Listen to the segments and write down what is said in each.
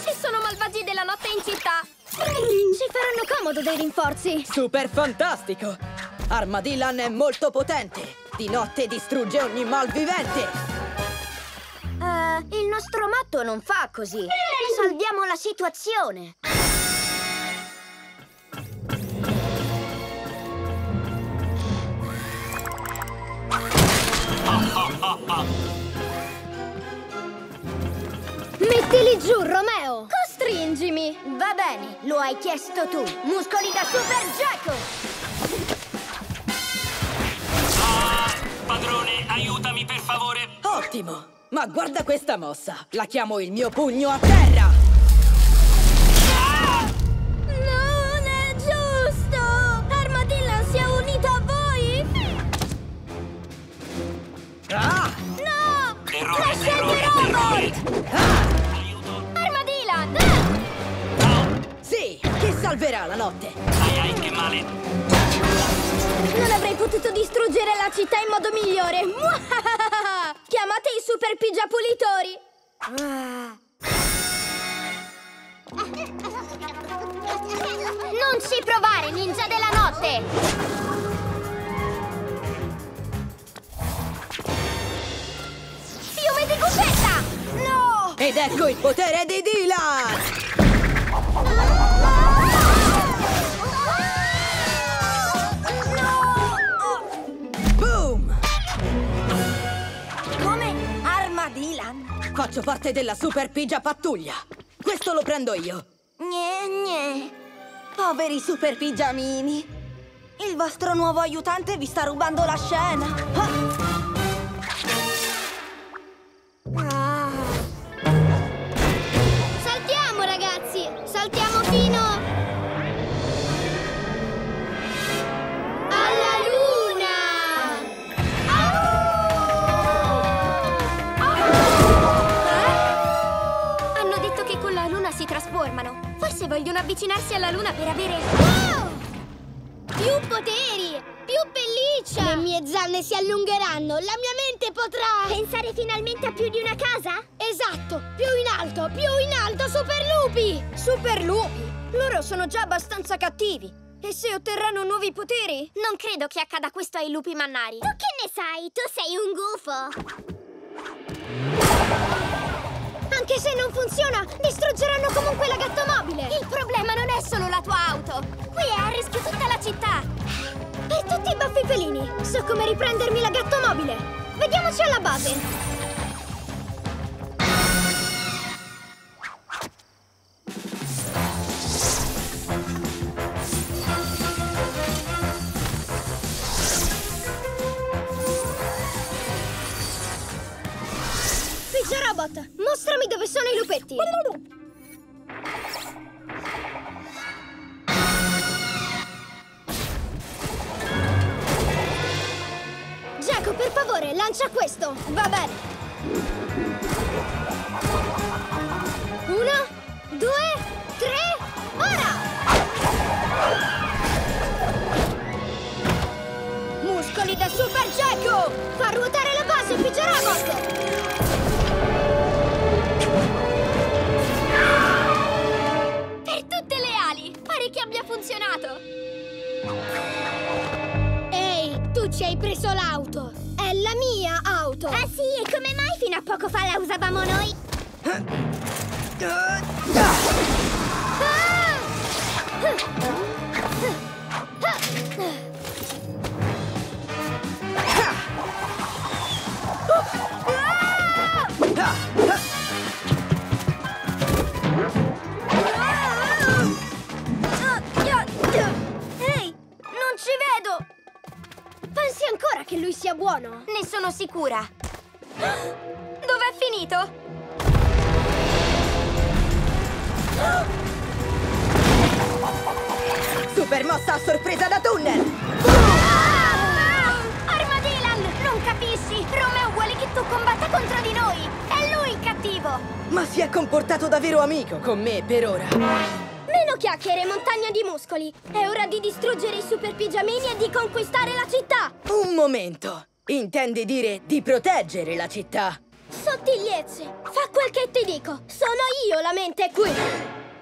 Ci sono malvagi della notte in città! Ci faranno comodo dei rinforzi! Super fantastico! Armadylan è molto potente! Di notte distrugge ogni malvivente! Il nostro matto non fa così! Salviamo la situazione! Mettili giù, Romeo! Costringimi! Va bene, lo hai chiesto tu! Muscoli da Super Gekko! Ah, padrone, aiutami per favore! Ottimo! Ma guarda questa mossa! La chiamo il mio pugno a terra! Ah! Non è giusto! Armadylan si è unita a voi! Ah! No! Errore! Ah! Sì, chi salverà la notte? Ai, che male! Non avrei potuto distruggere la città in modo migliore! Chiamate i super pigiapulitori! Non ci provare, ninja della notte! Fiume di Gufetta! No! Ed ecco il potere di Dylan! No! Boom! Come Armadylan? Faccio parte della Super Pigia Pattuglia. Questo lo prendo io. Gne. Poveri Super Pigiamini. Il vostro nuovo aiutante vi sta rubando la scena. Saltiamo fino alla luna! Hanno detto che con la luna si trasformano. Forse vogliono avvicinarsi alla luna per avere... Wow! Più poteri! Più pelliccia! Le mie zanne si allungheranno! La mia mente potrà... Pensare finalmente a più di una casa? Esatto! Più in alto, super lupi! Super lupi? Loro sono già abbastanza cattivi! E se otterranno nuovi poteri? Non credo che accada questo ai lupi mannari! Tu che ne sai? Tu sei un gufo! Anche se non funziona, distruggeranno comunque la gattomobile! Il problema non è solo la tua auto! Qui è a rischio tutta la città! Per tutti i baffi felini! So come riprendermi la gattomobile! Vediamoci alla base! Pigiarobot, mostrami dove sono i lupetti! Gekko, per favore, lancia questo! Va bene! 1, 2, 3, ora! Muscoli da Super Gekko! Fa ruotare la base, Pigiarobot! Che abbia funzionato! Ehi, tu ci hai preso l'auto! È la mia auto! Ah sì, e come mai fino a poco fa la usavamo noi? Pensi ancora che lui sia buono? Ne sono sicura! Dov'è finito? Super mossa a sorpresa da tunnel! Armadylan! Non capisci! Romeo vuole che tu combatta contro di noi! È lui il cattivo! Ma si è comportato da vero amico con me per ora! Meno chiacchiere, montagna di muscoli! È ora di distruggere i super pigiamini e di conquistare la città! Un momento! Intendi dire di proteggere la città? Sottigliezze! Fa quel che ti dico! Sono io la mente qui!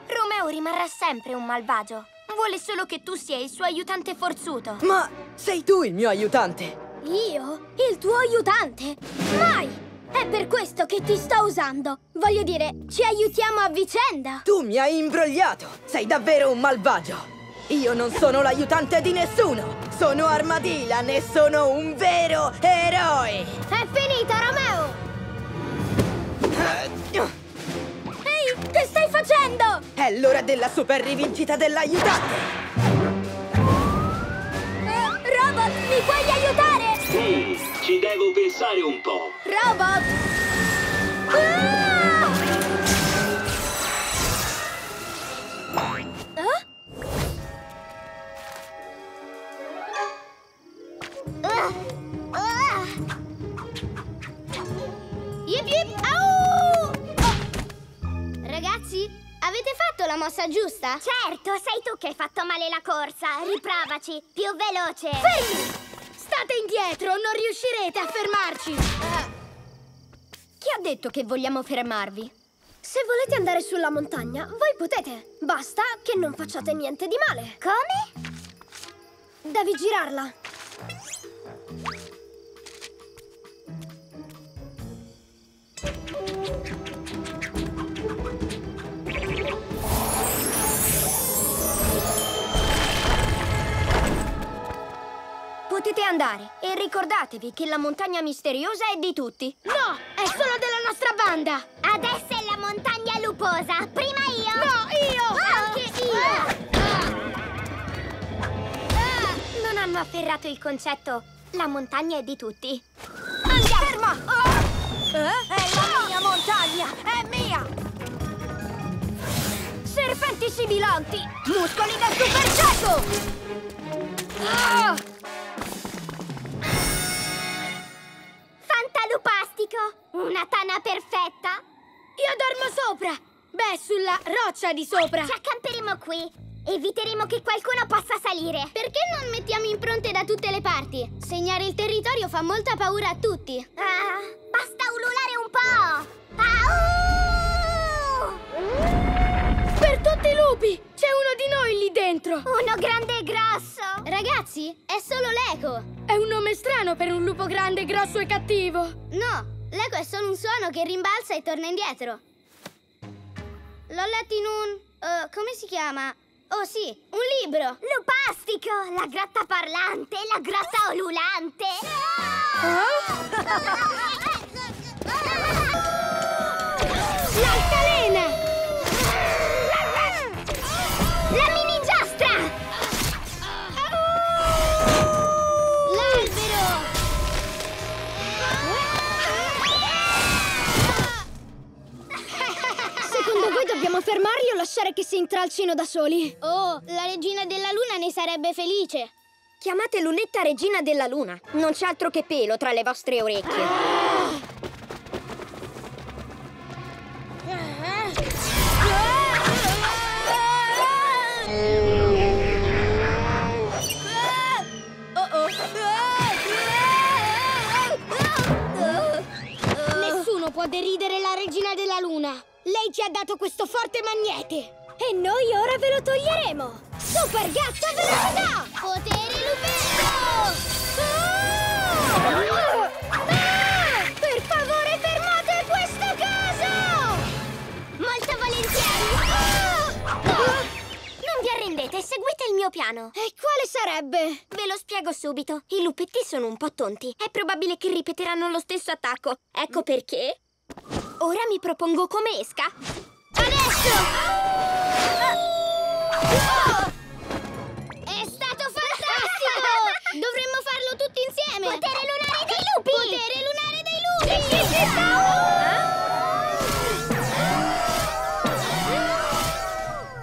Romeo rimarrà sempre un malvagio. Vuole solo che tu sia il suo aiutante forzuto. Ma sei tu il mio aiutante! Io? Il tuo aiutante? Mai! È per questo che ti sto usando. Voglio dire, ci aiutiamo a vicenda. Tu mi hai imbrogliato. Sei davvero un malvagio. Io non sono l'aiutante di nessuno. Sono Armadylan e sono un vero eroe. È finita, Romeo. Ehi, che stai facendo? È l'ora della super rivincita dell'aiutante. Robot, mi puoi aiutare? Sì. Ci devo pensare un po'. Robot! Ah! Yip yip! Au! Oh! Ragazzi, avete fatto la mossa giusta? Certo, sei tu che hai fatto male la corsa. Riprovaci, più veloce. Sì! State indietro, non riuscirete a fermarci! Chi ha detto che vogliamo fermarvi? Se volete andare sulla montagna, voi potete. Basta che non facciate niente di male. Come? Devi girarla. Potete andare e ricordatevi che la montagna misteriosa è di tutti. No, è solo della nostra banda. Adesso è la montagna luposa. Prima io. No, io. Anche io. Non hanno afferrato il concetto. La montagna è di tutti. Andiamo. Ferma. È la mia montagna. È mia. Serpenti sibilanti. Muscoli del supergioco. Fantalupastico! Una tana perfetta! Io dormo sopra! Beh, sulla roccia di sopra! Ci accamperemo qui! Eviteremo che qualcuno possa salire! Perché non mettiamo impronte da tutte le parti? Segnare il territorio fa molta paura a tutti! Ah, basta ululare un po'! Au! Per tutti i lupi! C'è uno di noi lì dentro! Uno grande e grosso! Ragazzi, è solo l'eco! È un nome strano per un lupo grande, grosso e cattivo! No, l'eco è solo un suono che rimbalza e torna indietro. L'ho letto in un... come si chiama? Oh sì, un libro! Lupastico! La grotta parlante, la grotta ululante! L'altalena! La mini-giostra! Dobbiamo fermarli o lasciare che si intralcino da soli? Oh, la regina della luna ne sarebbe felice! Chiamate Lunetta regina della luna. Non c'è altro che pelo tra le vostre orecchie. Nessuno può deridere la regina della luna. Lei ci ha dato questo forte magnete! E noi ora ve lo toglieremo! Super gatto velocità! Potere lupesco! Per favore fermate questo caso! Molto volentieri! Non vi arrendete, seguite il mio piano! E quale sarebbe? Ve lo spiego subito. I lupetti sono un po' tonti. È probabile che ripeteranno lo stesso attacco. Ecco perché... Ora mi propongo come esca. Adesso! È stato fantastico! Dovremmo farlo tutti insieme! Potere lunare dei lupi! Potere lunare dei lupi!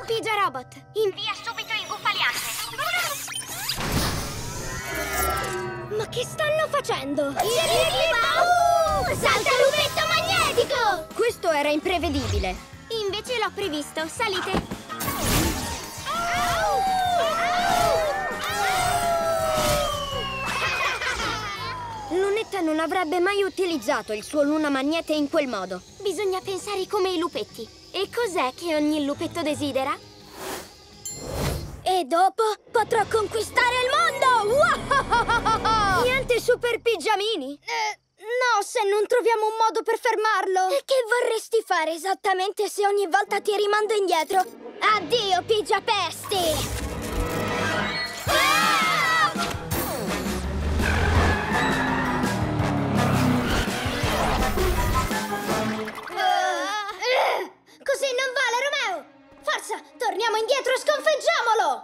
Sì, sì, sì. Pigiarobot, invia subito il guffaliante! Ma che stanno facendo? Salta lupetto magnetico! Questo era imprevedibile. Invece l'ho previsto. Salite. Lunetta Gufetta non avrebbe mai utilizzato il suo Luna Magnete in quel modo. Bisogna pensare come i lupetti. E cos'è che ogni lupetto desidera? E dopo potrò conquistare il mondo! Wow! Niente Superpigiamini? No, se non troviamo un modo per fermarlo. E che vorresti fare esattamente se ogni volta ti rimando indietro? Addio, Pigiapesti! Così non vale, Romeo! Forza, torniamo indietro e sconfeggiamolo!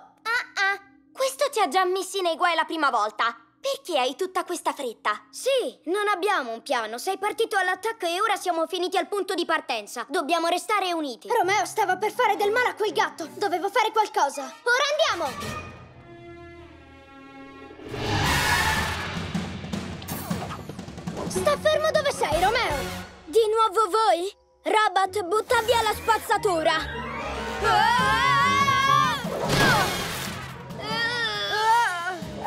Questo ti ha già messi nei guai la prima volta. Perché hai tutta questa fretta? Sì, non abbiamo un piano. Sei partito all'attacco e ora siamo finiti al punto di partenza. Dobbiamo restare uniti. Romeo stava per fare del male a quel gatto. Dovevo fare qualcosa. Ora andiamo! Sta fermo dove sei, Romeo! Di nuovo voi? Robot, butta via la spazzatura!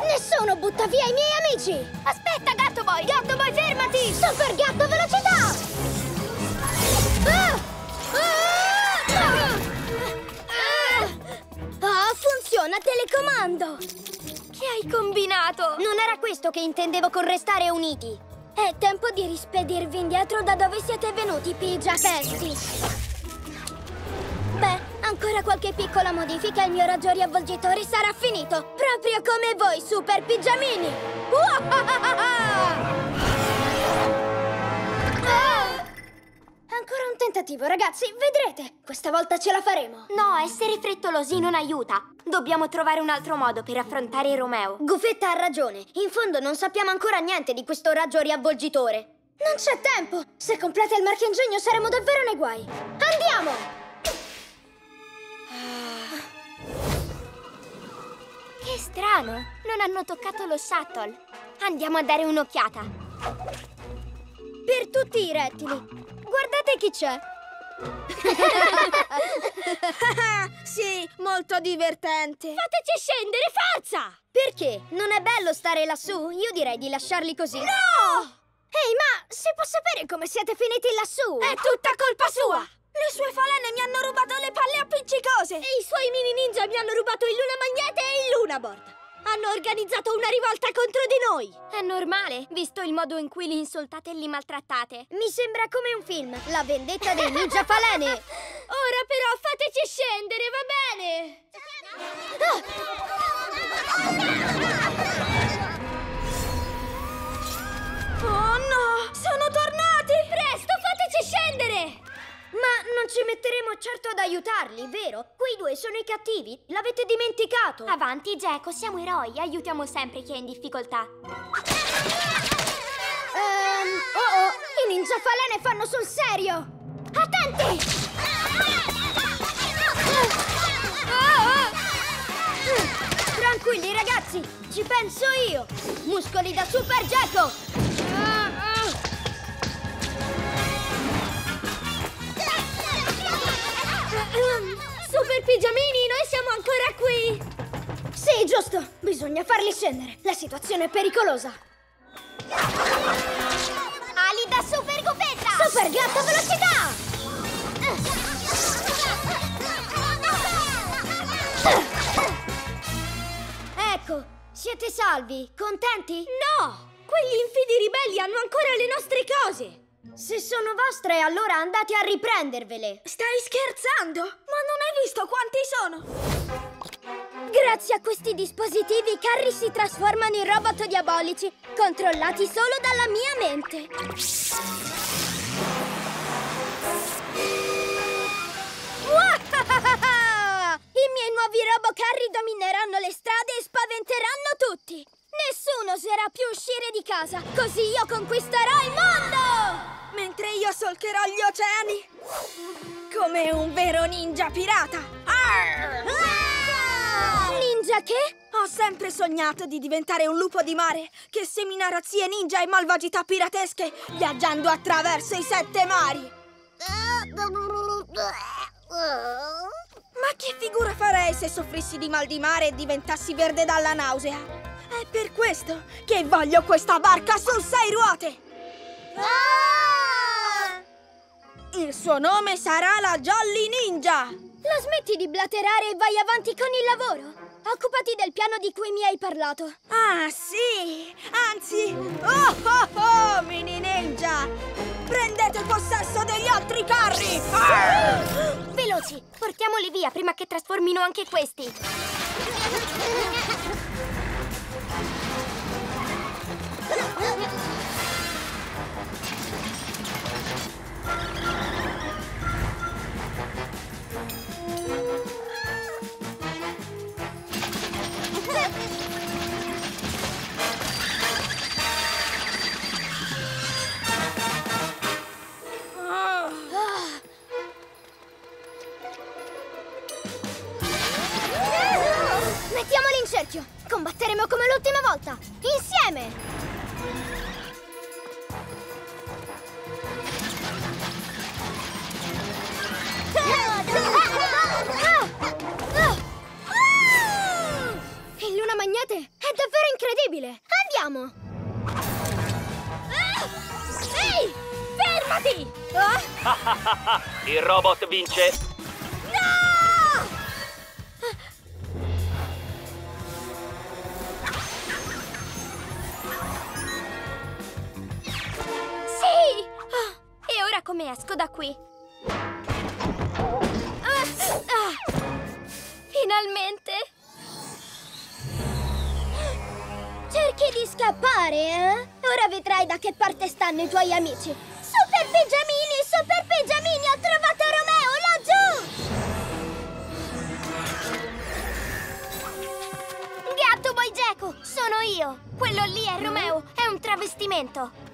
Nessuno butta via i miei amici! Aspetta, Gattoboy! Gattoboy, fermati! Super gatto, velocità! Funziona telecomando! Che hai combinato? Non era questo che intendevo con restare uniti! È tempo di rispedirvi indietro da dove siete venuti, Pigiapesti! Beh, ancora qualche piccola modifica e il mio raggio riavvolgitore sarà finito! Proprio come voi, Superpigiamini! Ancora un tentativo, ragazzi! Vedrete! Questa volta ce la faremo! No, essere frettolosi non aiuta! Dobbiamo trovare un altro modo per affrontare Romeo. Gufetta ha ragione. In fondo non sappiamo ancora niente di questo raggio riavvolgitore. Non c'è tempo! Se completa il marchingegno saremo davvero nei guai. Andiamo! Che strano! Non hanno toccato lo shuttle. Andiamo a dare un'occhiata. Per tutti i rettili! Guardate chi c'è! Sì, molto divertente! Fateci scendere, forza! Perché? Non è bello stare lassù? Io direi di lasciarli così. No! Ehi, ma si può sapere come siete finiti lassù? È tutta colpa sua! Le sue falene mi hanno rubato le palle appiccicose! E i suoi mini ninja mi hanno rubato il Luna Magnete e il Luna Board! Hanno organizzato una rivolta contro di noi! È normale, visto il modo in cui li insultate e li maltrattate. Mi sembra come un film, la vendetta dei ninja falene! Ora però fateci scendere, va bene? Oh no! Sono tornati! Presto, fateci scendere! Ma non ci metteremo certo ad aiutarli, vero? Quei due sono i cattivi, l'avete dimenticato! Avanti, Gekko, siamo eroi, aiutiamo sempre chi è in difficoltà. Oh, i ninja falene fanno sul serio! Attenti! Tranquilli, ragazzi, ci penso io! Muscoli da Super Gekko! Superpigiamini, noi siamo ancora qui! Sì, giusto! Bisogna farli scendere! La situazione è pericolosa! Ali da Super Gufetta! Super Gatto velocità! Ecco, siete salvi! Contenti? No! Quegli infidi ribelli hanno ancora le nostre cose! Se sono vostre, allora andate a riprendervele! Stai scherzando? Ma non hai visto quanti sono? Grazie a questi dispositivi i carri si trasformano in robot diabolici, controllati solo dalla mia mente! I miei nuovi robocarri domineranno le strade e spaventeranno tutti! Nessuno oserà più uscire di casa, così io conquisterò il mondo! Mentre io solcherò gli oceani come un vero ninja pirata! Ninja che? Ho sempre sognato di diventare un lupo di mare che semina razzie ninja e malvagità piratesche viaggiando attraverso i 7 mari! Ma che figura farei se soffrissi di mal di mare e diventassi verde dalla nausea? È per questo che voglio questa barca su 6 ruote! Ah! Il suo nome sarà la Jolly Ninja! La smetti di blaterare e vai avanti con il lavoro! Occupati del piano di cui mi hai parlato! Ah, sì! Anzi! Oh, mini ninja! Prendete possesso degli altri carri! Ah! Veloci! Portiamoli via prima che trasformino anche questi! Mettiamoli in cerchio! Combatteremo come l'ultima volta! Insieme! Il Luna Magnete è davvero incredibile! Andiamo! Ehi! Fermati! Oh? Il robot vince! No! Sì! Oh, e ora come esco da qui? Finalmente! Cerchi di scappare, eh? Ora vedrai da che parte stanno i tuoi amici! Superpigiamini! Superpigiamini! Ho trovato Romeo laggiù! Gattoboy Gekko! Sono io! Quello lì è Romeo! È un travestimento! No,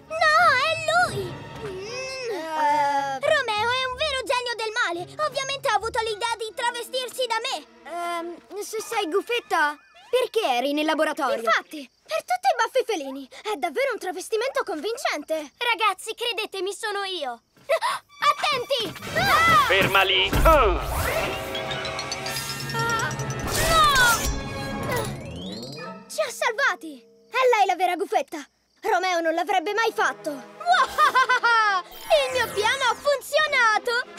è lui! Romeo è un vero genio del male! Ovviamente ha avuto l'idea di travestirsi da me! Se sei Gufetta, perché eri nel laboratorio? Infatti, per tutti i baffi felini, è davvero un travestimento convincente. Ragazzi, credetemi, sono io. Attenti! Ah! Ferma lì! No! Ci ha salvati! È lei la vera Gufetta. Romeo non l'avrebbe mai fatto. Il mio piano ha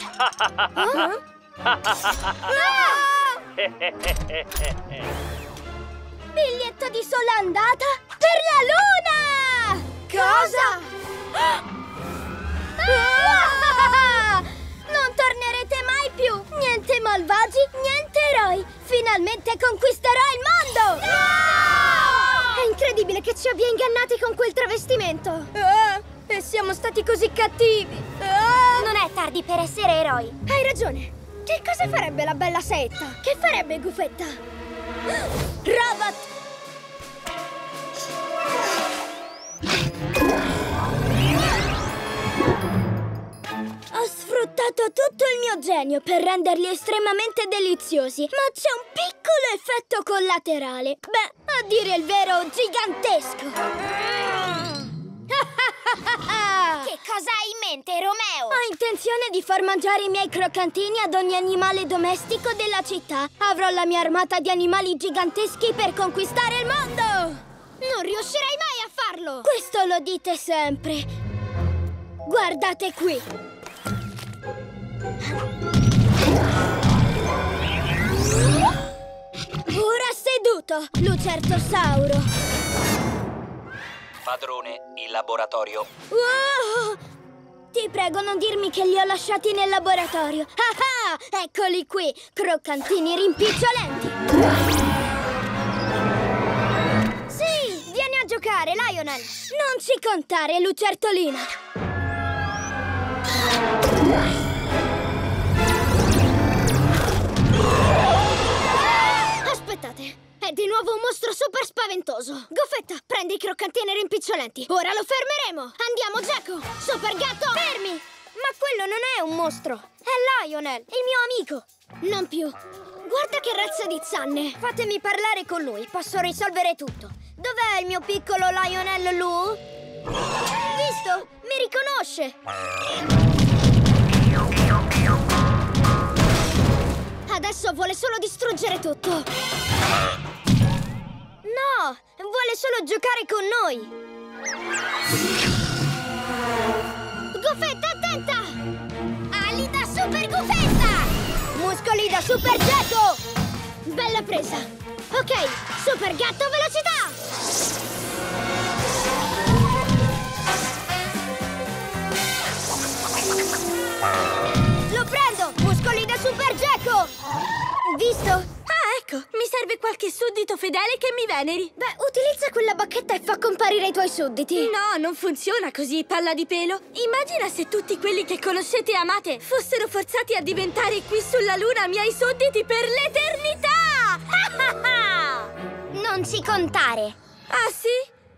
funzionato! Ah! Biglietto di sola andata per la Luna! Cosa? Ah! Non tornerete mai più! Niente malvagi, niente eroi! Finalmente conquisterò il mondo! No! È incredibile che ci abbia ingannati con quel travestimento! Ah! E siamo stati così cattivi! Ah! Non è tardi per essere eroi! Hai ragione! Che cosa farebbe la bella saetta? Che farebbe Gufetta? Robot! Ho sfruttato tutto il mio genio per renderli estremamente deliziosi, ma c'è un piccolo effetto collaterale. Beh, a dire il vero, gigantesco! Che cosa hai in mente, Romeo? Ho intenzione di far mangiare i miei croccantini ad ogni animale domestico della città. Avrò la mia armata di animali giganteschi per conquistare il mondo! Non riuscirai mai a farlo! Questo lo dite sempre. Guardate qui! Ora seduto, lucertosauro! Padrone, il laboratorio. Wow! Ti prego, non dirmi che li ho lasciati nel laboratorio. Ah ah! Eccoli qui, croccantini rimpicciolenti. Sì, vieni a giocare, Lionel. Non ci contare, lucertolina. Aspettate. È di nuovo un mostro super spaventoso! Gufetta, prendi i croccantini rimpicciolenti! Ora lo fermeremo! Andiamo, Gekko! Super gatto! Fermi! Ma quello non è un mostro! È Lionel, il mio amico! Non più! Guarda che razza di zanne! Fatemi parlare con lui, posso risolvere tutto! Dov'è il mio piccolo Lionel Lu? Visto? Mi riconosce! Adesso vuole solo distruggere tutto! No, vuole solo giocare con noi! Gufetta, attenta! Ali da super Gufetta! Muscoli da super Gekko! Bella presa! Ok, super gatto velocità! Lo prendo! Muscoli da super Gekko! Visto? Ah, ecco! Mi serve qualche suddito fedele che mi veneri. Beh, utilizza quella bacchetta e fa comparire i tuoi sudditi. No, non funziona così, palla di pelo. Immagina se tutti quelli che conoscete e amate fossero forzati a diventare qui sulla luna miei sudditi per l'eternità! Non ci contare. Ah, sì?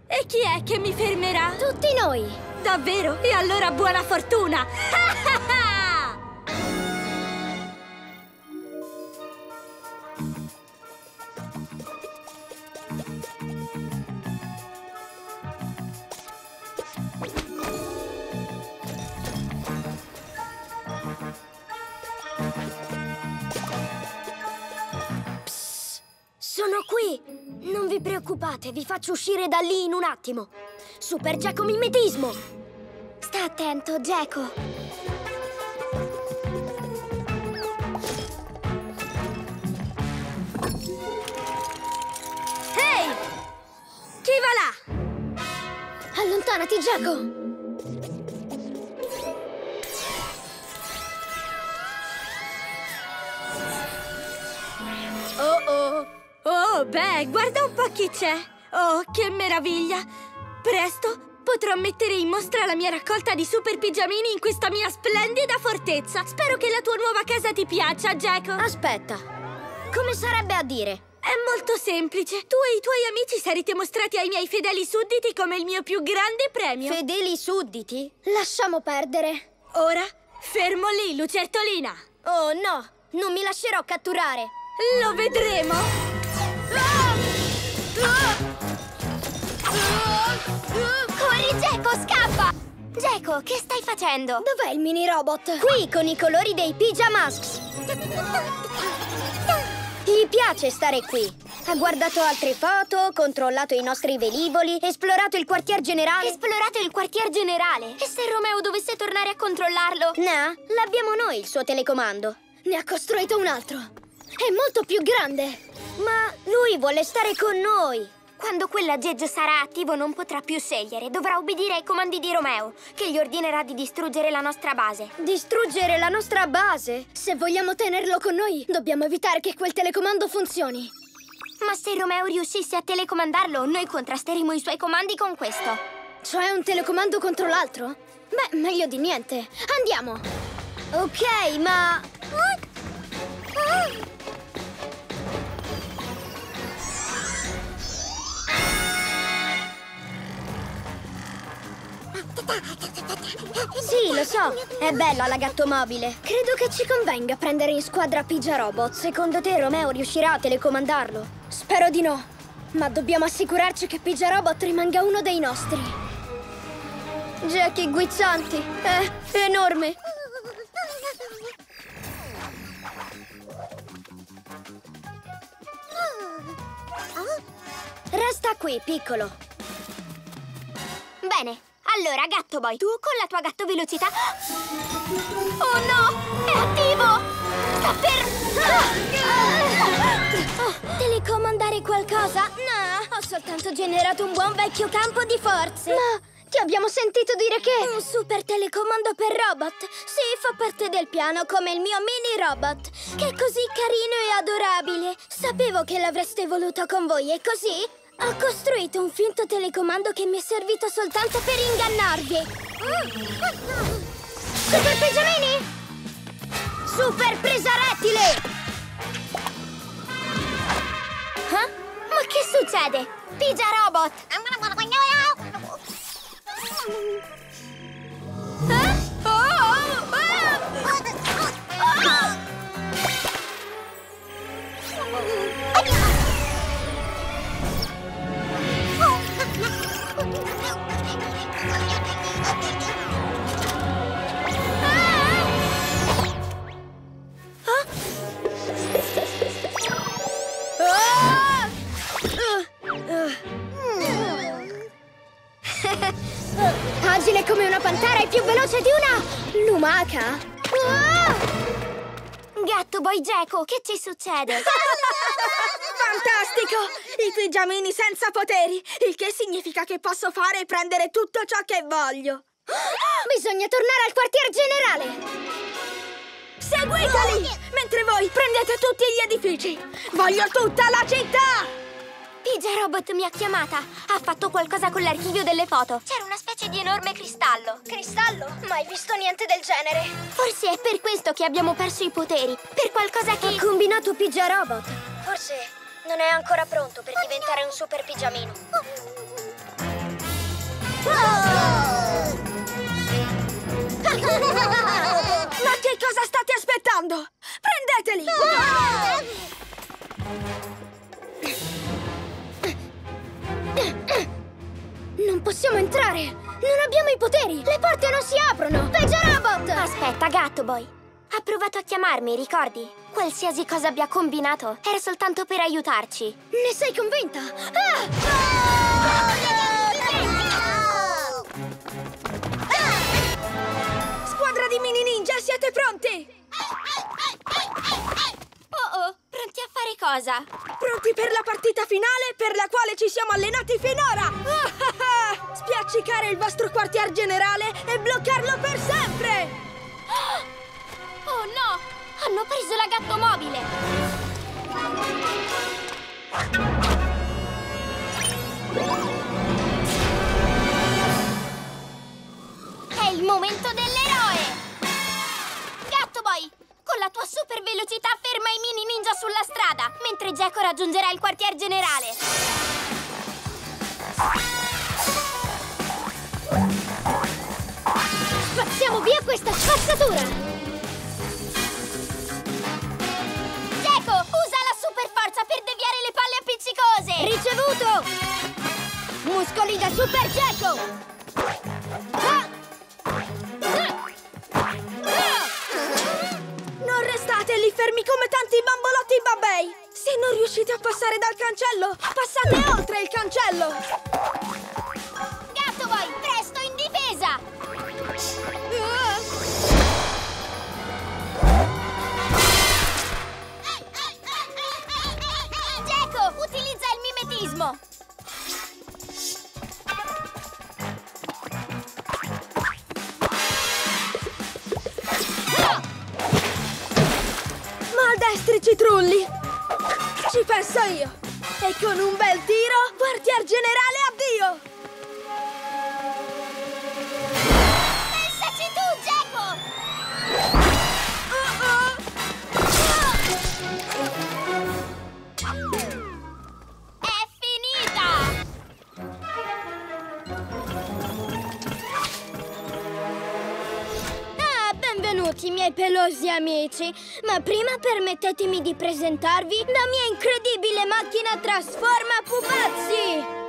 E chi è che mi fermerà? Tutti noi! Davvero? E allora buona fortuna! Psst, sono qui! Non vi preoccupate, vi faccio uscire da lì in un attimo. Super Gekko mimetismo! Sta attento, Gekko. Ehi! Hey! Chi va là? Allontanati, Gekko! Oh, beh, guarda un po' chi c'è! Oh, che meraviglia! Presto potrò mettere in mostra la mia raccolta di superpigiamini in questa mia splendida fortezza! Spero che la tua nuova casa ti piaccia, Gekko! Aspetta! Come sarebbe a dire? È molto semplice! Tu e i tuoi amici sarete mostrati ai miei fedeli sudditi come il mio più grande premio! Fedeli sudditi? Lasciamo perdere! Ora, fermo lì, lucertolina! Oh, no! Non mi lascerò catturare! Lo vedremo! Corri, Gekko, scappa! Gekko, che stai facendo? Dov'è il mini robot? Qui, con i colori dei Pigiamasks. Gli piace stare qui. Ha guardato altre foto, controllato i nostri velivoli, esplorato il quartier generale. Esplorato il quartier generale? E se Romeo dovesse tornare a controllarlo? No, l'abbiamo noi il suo telecomando. Ne ha costruito un altro. È molto più grande. Ma lui vuole stare con noi! Quando quell'aggeggio sarà attivo non potrà più scegliere. Dovrà obbedire ai comandi di Romeo, che gli ordinerà di distruggere la nostra base. Distruggere la nostra base? Se vogliamo tenerlo con noi, dobbiamo evitare che quel telecomando funzioni. Ma se Romeo riuscisse a telecomandarlo, noi contrasteremo i suoi comandi con questo. Cioè un telecomando contro l'altro? Beh, meglio di niente. Andiamo! Ok, ma... Sì, lo so, è bello alla gattomobile. Credo che ci convenga prendere in squadra Pigiarobot. Secondo te Romeo riuscirà a telecomandarlo? Spero di no, ma dobbiamo assicurarci che Pigiarobot rimanga uno dei nostri. Jackie Guizzanti, è enorme. Resta qui, piccolo. Bene. Allora, Gattoboy, tu con la tua gatto velocità... Oh no! È attivo! Sta per... Oh, telecomandare qualcosa? No, ho soltanto generato un buon vecchio campo di forze. Ma ti abbiamo sentito dire che... Un super telecomando per robot? Sì, fa parte del piano come il mio mini robot, che è così carino e adorabile. Sapevo che l'avreste voluto con voi e così... Ho costruito un finto telecomando che mi è servito soltanto per ingannarvi! Superpigiamini! Super presa rettile! Huh? Ma che succede? Pigiarobot! lumaca? Oh! Gattoboy, Gekko, che ci succede? Fantastico! I pigiamini senza poteri, il che significa che posso fare e prendere tutto ciò che voglio. Bisogna tornare al quartier generale! Seguiteli! Mentre voi prendete tutti gli edifici! Voglio tutta la città! Pigiarobot mi ha chiamata. Ha fatto qualcosa con l'archivio delle foto. C'era una specie di enorme cristallo. Cristallo? Mai visto niente del genere. Forse è per questo che abbiamo perso i poteri. Per qualcosa che... ha combinato Pigiarobot. Forse non è ancora pronto per diventare un super pigiamino. Ma che cosa state aspettando? Prendeteli! Non possiamo entrare! Non abbiamo i poteri! Le porte non si aprono! Pigiarobot! Aspetta, Gattoboy! Ha provato a chiamarmi, ricordi? Qualsiasi cosa abbia combinato era soltanto per aiutarci. Ne sei convinta? Squadra di mini ninja, siete pronti? Oh, pronti a fare cosa? Pronti per la partita finale per la quale ci siamo allenati finora! Spiaccicare il vostro quartier generale e bloccarlo per sempre! Oh no! Hanno preso la gattomobile! È il momento dell'eroe! Gattoboy! Con la tua super velocità ferma i mini ninja sulla strada, mentre Gekko raggiungerà il quartier generale. Spazziamo via questa spazzatura! Gekko, usa la super forza per deviare le palle appiccicose! Ricevuto! Muscoli da super Gekko! Lì fermi come tanti bambolotti babbei! Se non riuscite a passare dal cancello, passate oltre il cancello! Gattoboy, presto in difesa! Gekko, utilizza il mimetismo! Ci trulli! Ci penso io! E con un bel tiro, quartier generale addio! Pensaci tu, Gekko! È finita! Ah, benvenuti, miei pelosi amici! Ma prima permettetemi di presentarvi la mia incredibile macchina trasforma pupazzi!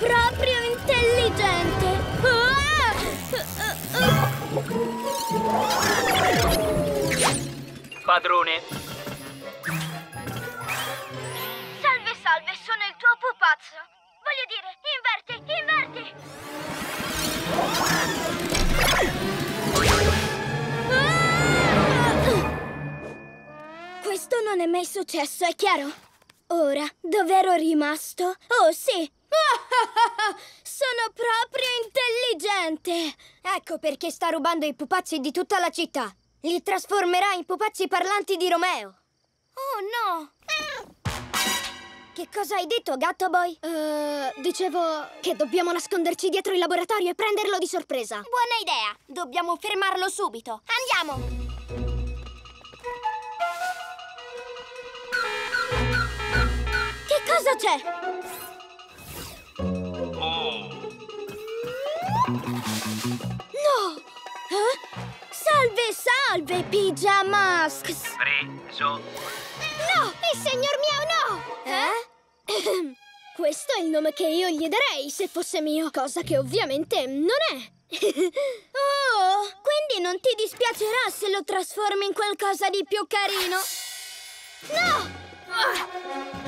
Proprio intelligente! Padrone! Salve, salve, sono il tuo pupazzo! Voglio dire, inverti! Questo non è mai successo, è chiaro? Ora, dov'ero rimasto? Oh, sì! Sono proprio intelligente! Ecco perché sta rubando i pupazzi di tutta la città. Li trasformerà in pupazzi parlanti di Romeo. Oh no! Che cosa hai detto, Gattoboy? Dicevo che dobbiamo nasconderci dietro il laboratorio e prenderlo di sorpresa. Buona idea! Dobbiamo fermarlo subito. Andiamo! Che cosa c'è? No! Eh? Salve, Pigia Masks! Preso! No! Il signor Miao no! Eh? Questo è il nome che io gli darei se fosse mio, cosa che ovviamente non è. Oh, quindi non ti dispiacerà se lo trasformi in qualcosa di più carino? No!